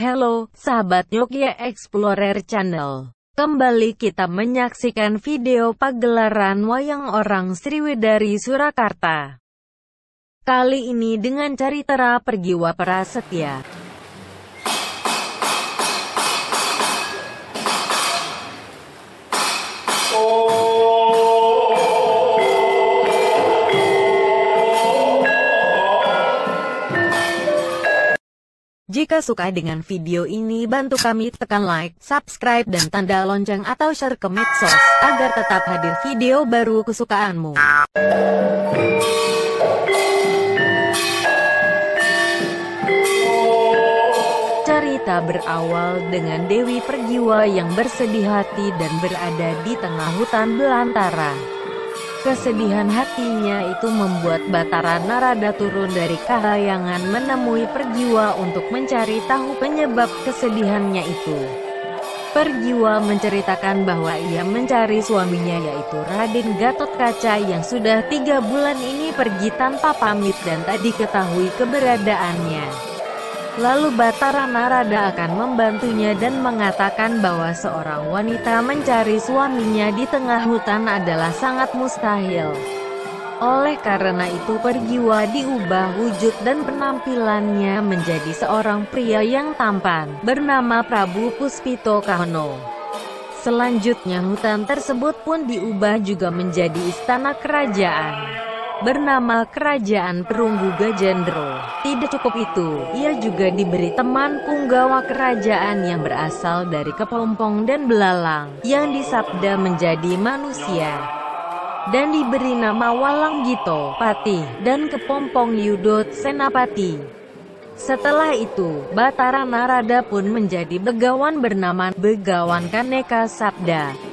Halo, sahabat Nyockyee Explorer Channel. Kembali kita menyaksikan video pagelaran Wayang Orang Sriwedari Surakarta. Kali ini dengan carita Pergiwa Prasetya. Jika suka dengan video ini, bantu kami tekan like, subscribe, dan tanda lonceng atau share ke medsos agar tetap hadir video baru kesukaanmu. Cerita berawal dengan Dewi Pergiwa yang bersedih hati dan berada di tengah hutan belantara. Kesedihan hatinya itu membuat Batara Narada turun dari kahyangan menemui Pergiwa untuk mencari tahu penyebab kesedihannya itu. Pergiwa menceritakan bahwa ia mencari suaminya yaitu Raden Gatotkaca yang sudah 3 bulan ini pergi tanpa pamit dan tak diketahui keberadaannya. Lalu Batara Narada akan membantunya dan mengatakan bahwa seorang wanita mencari suaminya di tengah hutan adalah sangat mustahil. Oleh karena itu Pergiwa diubah wujud dan penampilannya menjadi seorang pria yang tampan, bernama Prabu Puspito Kahono. Selanjutnya hutan tersebut pun diubah juga menjadi istana kerajaan, bernama Kerajaan Perunggu Gajendra. Tidak cukup itu, ia juga diberi teman punggawa kerajaan yang berasal dari Kepompong dan Belalang, yang disabda menjadi manusia, dan diberi nama Walang Gito, Patih, dan Kepompong Yudot Senapati. Setelah itu, Batara Narada pun menjadi begawan bernama Begawan Kaneka Sabda.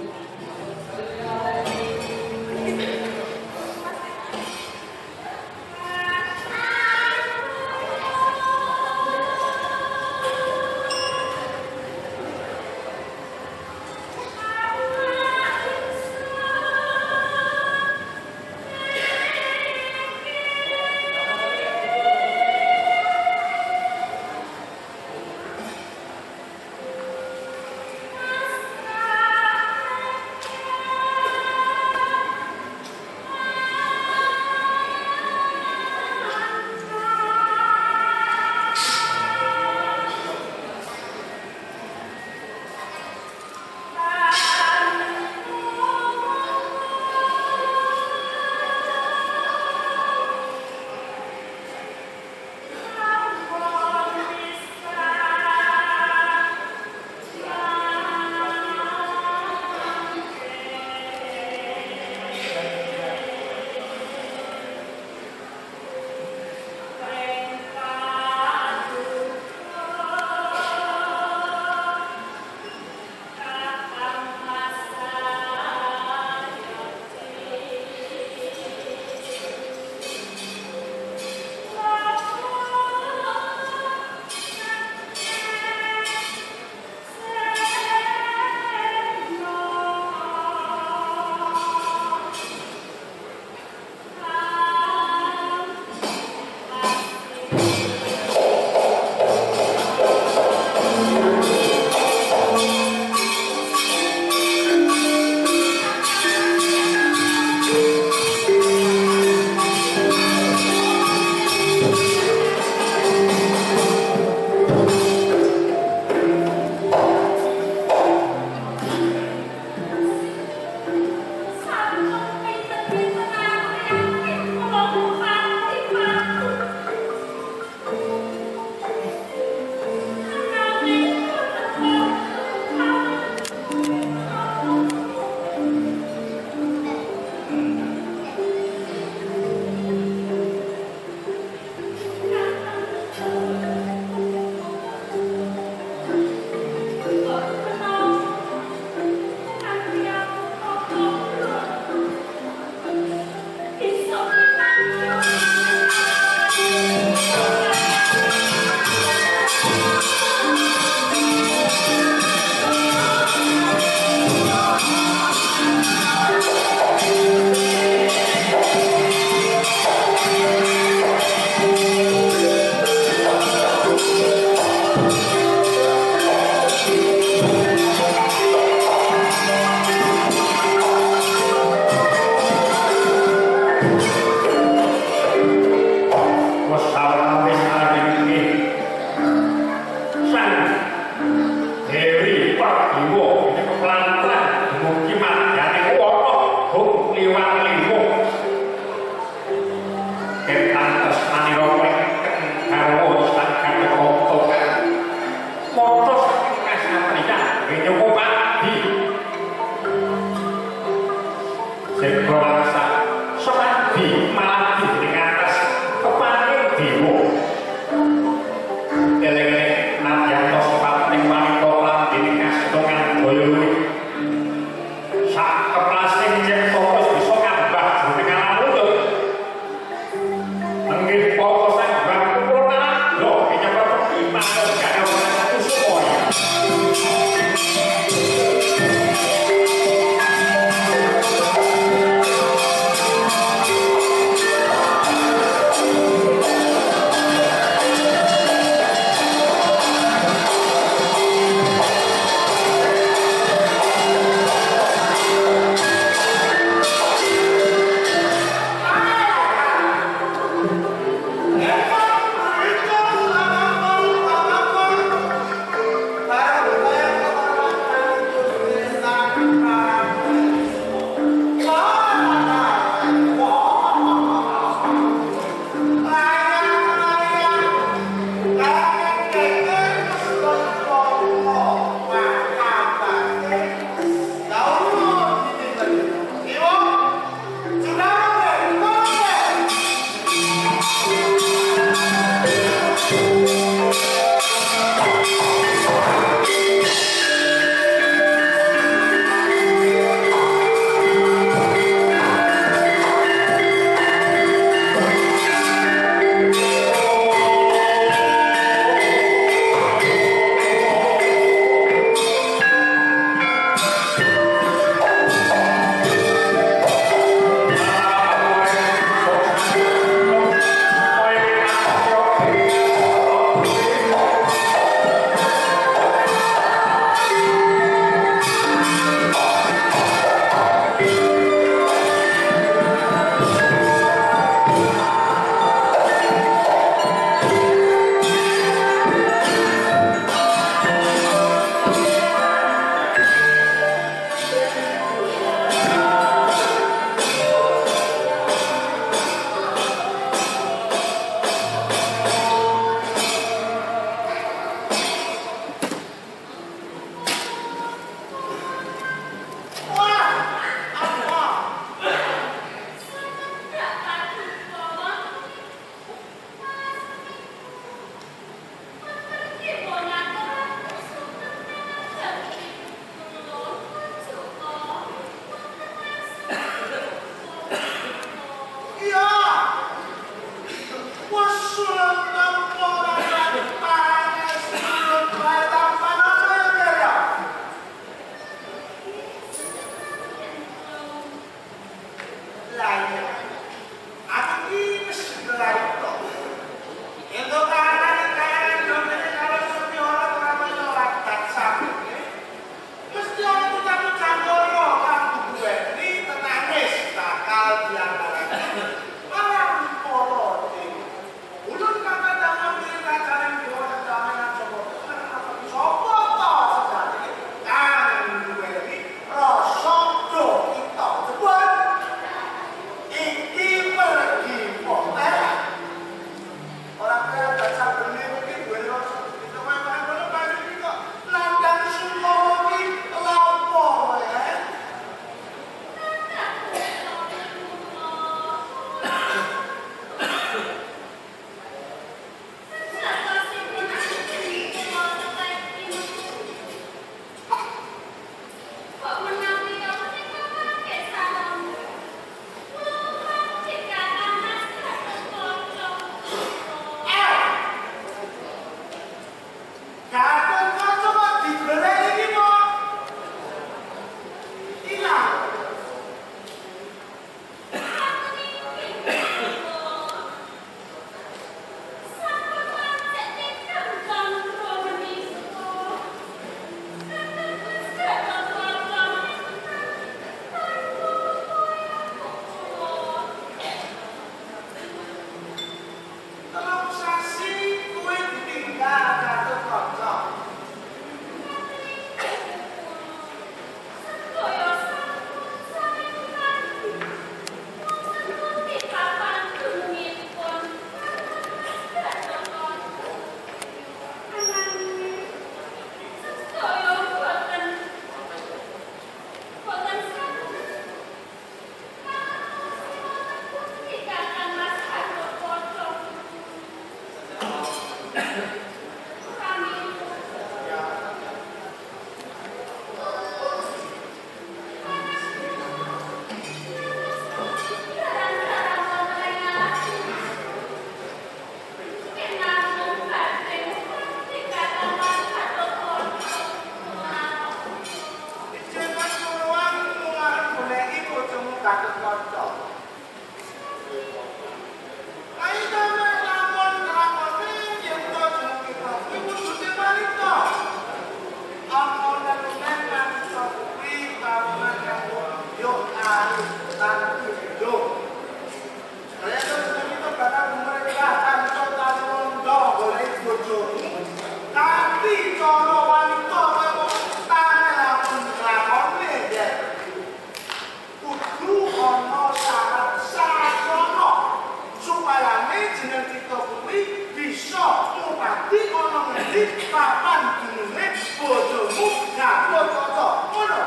sinar kita kuwi bisa ngopati ana ngendi papan gununge bojomu Gatotkaca ngono.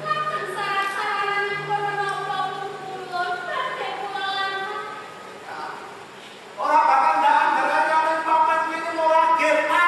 Mboten sarah-sarahan kula napa kula padhe kula lan. Ora bakal ndak ngerti papan iki ora gepang.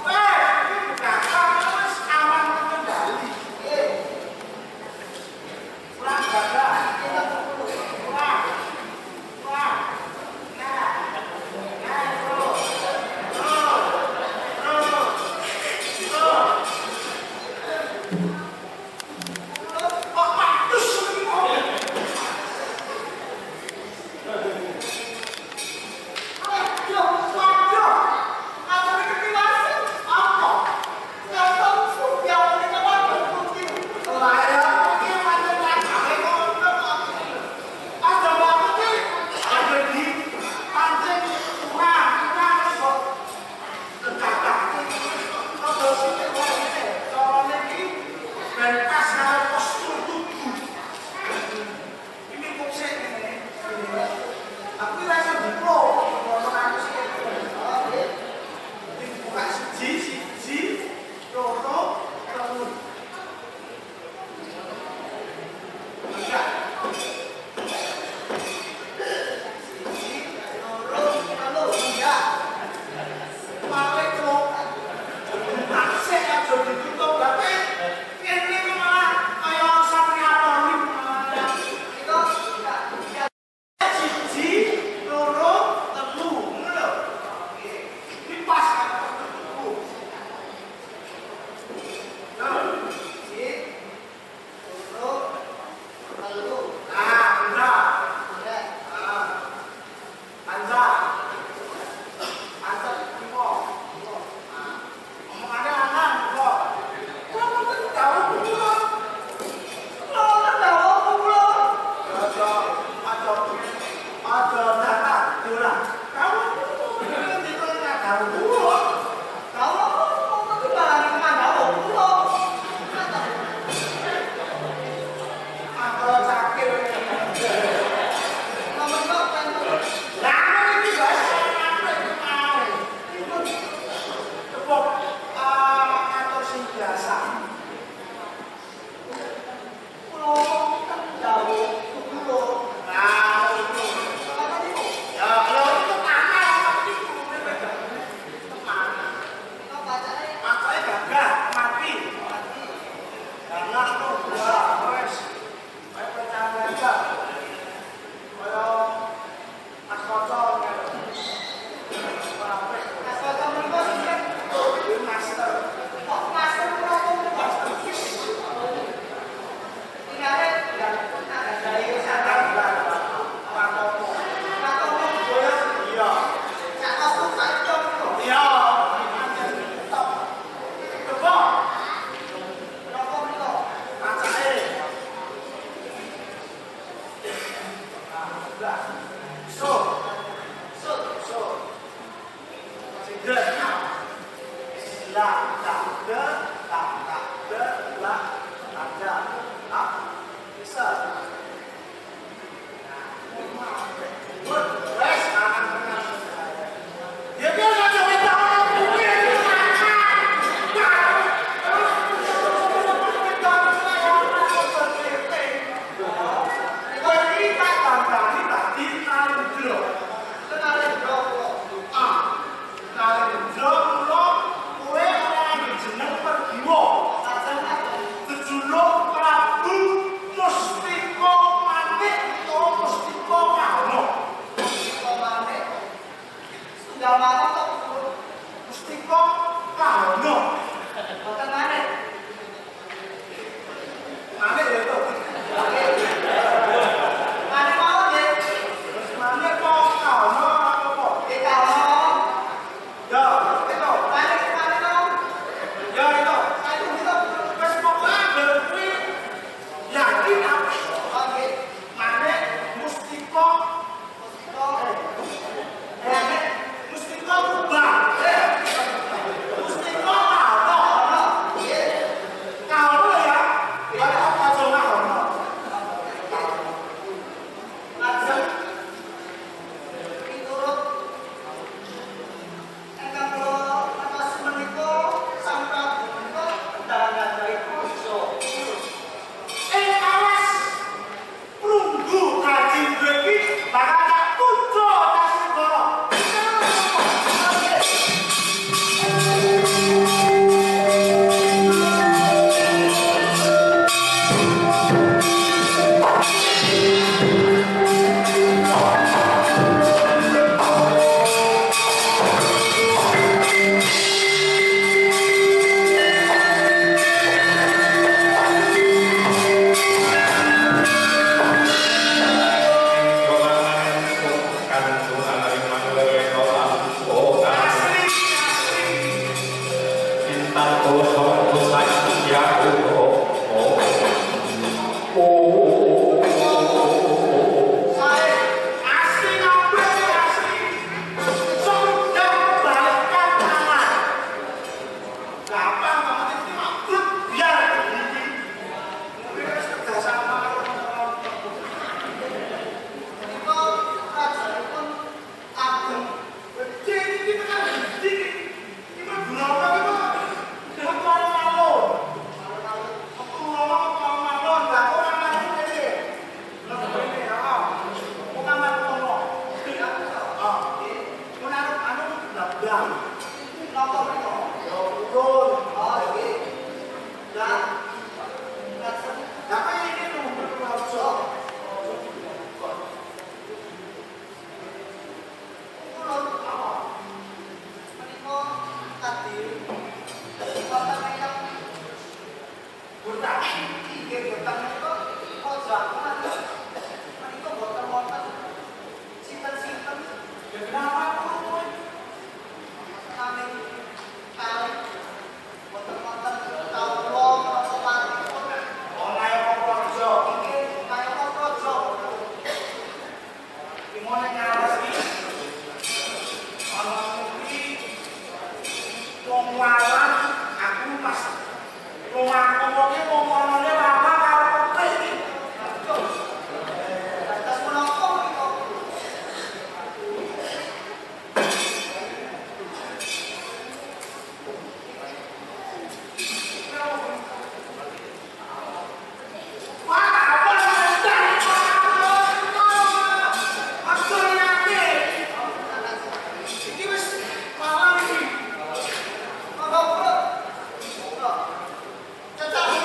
Hey!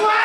Wah!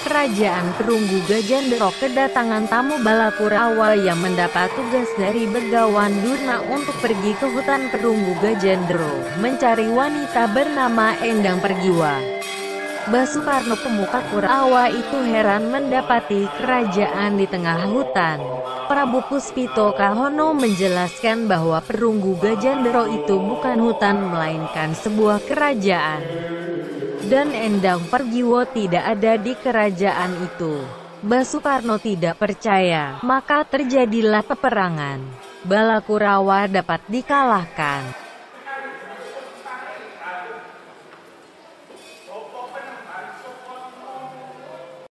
Kerajaan Perunggu Gajendra kedatangan tamu Balakurawa yang mendapat tugas dari Begawan Durna untuk pergi ke hutan Perunggu Gajendra mencari wanita bernama Endang Pergiwa. Basukarno pemuka Kurawa itu heran mendapati kerajaan di tengah hutan. Prabu Puspito Kahono menjelaskan bahwa Perunggu Gajendra itu bukan hutan melainkan sebuah kerajaan. Dan Endang Pergiwa tidak ada di kerajaan itu. Basukarno tidak percaya, maka terjadilah peperangan. Balakurawa dapat dikalahkan.